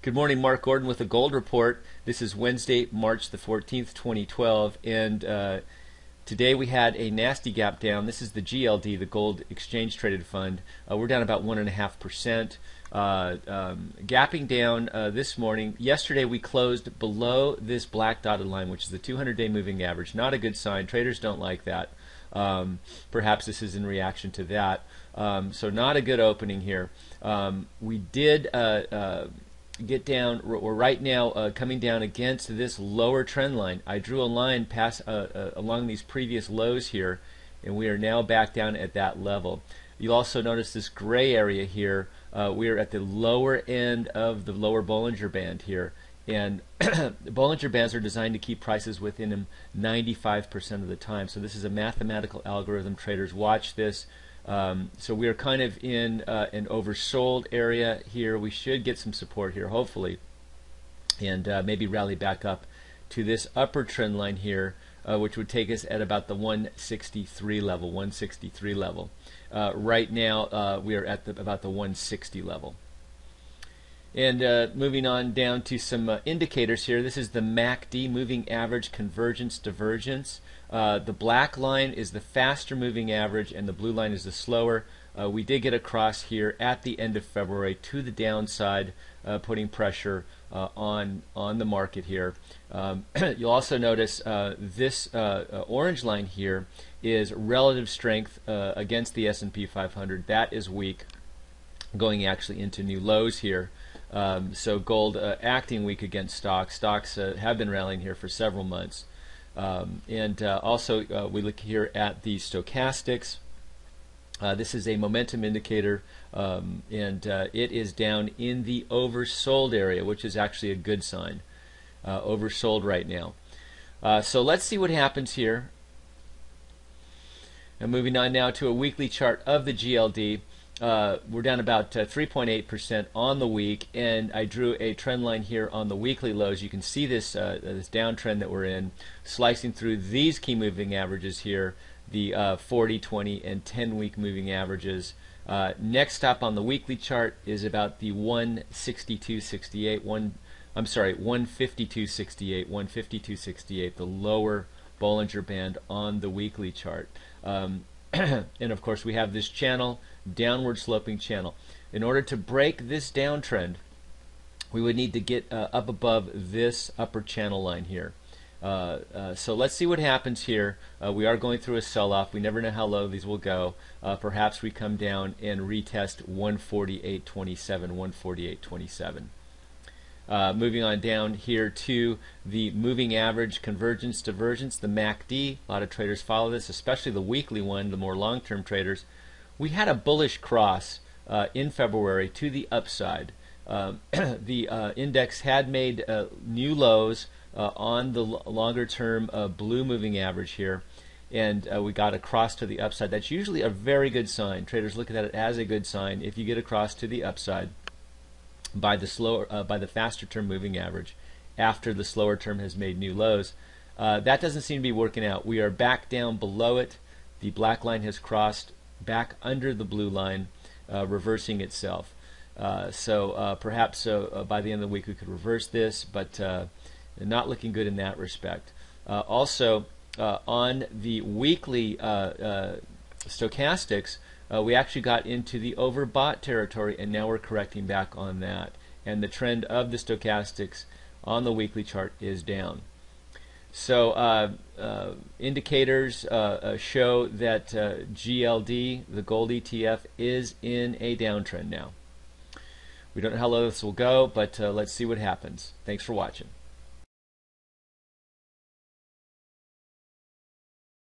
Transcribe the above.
Good morning, Mark Gordon with the Gold Report. This is Wednesday, March the 14th, 2012, and today we had a nasty gap down. This is the GLD, the Gold Exchange Traded Fund. We're down about 1.5%, gapping down this morning. Yesterday we closed below this black dotted line, which is the 200-day moving average. Not a good sign. Traders don't like that. Perhaps this is in reaction to that. So not a good opening here. We did get down. We're right now coming down against this lower trend line. I drew a line past along these previous lows here, and we are now back down at that level. You'll also notice this gray area here. We are at the lower end of the lower Bollinger Band here, and the Bollinger Bands are designed to keep prices within them 95% of the time. So this is a mathematical algorithm. Traders watch this. So we are kind of in an oversold area here. We should get some support here, hopefully, and maybe rally back up to this upper trend line here, which would take us at about the 163 level. Right now, we are at about the 160 level. And moving on down to some indicators here. This is the MACD, Moving Average Convergence Divergence. The black line is the faster moving average, and the blue line is the slower. We did get across here at the end of February to the downside, putting pressure on the market here. You'll also notice this orange line here is relative strength against the S&P 500. That is weak, going actually into new lows here. So gold acting weak against stocks. Stocks have been rallying here for several months. Also we look here at the stochastics. This is a momentum indicator, it is down in the oversold area, which is actually a good sign. Oversold right now. So let's see what happens here. And moving on now to a weekly chart of the GLD. We're down about 3.8% on the week, and I drew a trend line here on the weekly lows. You can see this this downtrend that we're in, slicing through these key moving averages here, the 40, 20, and 10-week moving averages. Next stop on the weekly chart is about the 162.68. 152.68. 152.68, the lower Bollinger Band on the weekly chart. And of course we have this channel, downward sloping channel. In order to break this downtrend, we would need to get up above this upper channel line here. So let's see what happens here. We are going through a sell-off. We never know how low these will go. Perhaps we come down and retest 148.27, 148.27. Moving on down here to the moving average convergence divergence, the MACD. A lot of traders follow this, especially the weekly one, the more long-term traders. We had a bullish cross in February to the upside. The index had made new lows on the longer-term blue moving average here, and we got across to the upside. That's usually a very good sign. Traders look at it as a good sign if you get across to the upside by the slower, by the faster term moving average, after the slower term has made new lows. That doesn't seem to be working out. We are back down below it. The black line has crossed back under the blue line, reversing itself. So perhaps by the end of the week we could reverse this, but not looking good in that respect. Also on the weekly stochastics, we actually got into the overbought territory, and now we're correcting back on that. And the trend of the stochastics on the weekly chart is down. So indicators show that GLD, the gold ETF, is in a downtrend now. We don't know how low this will go, but let's see what happens. Thanks for watching.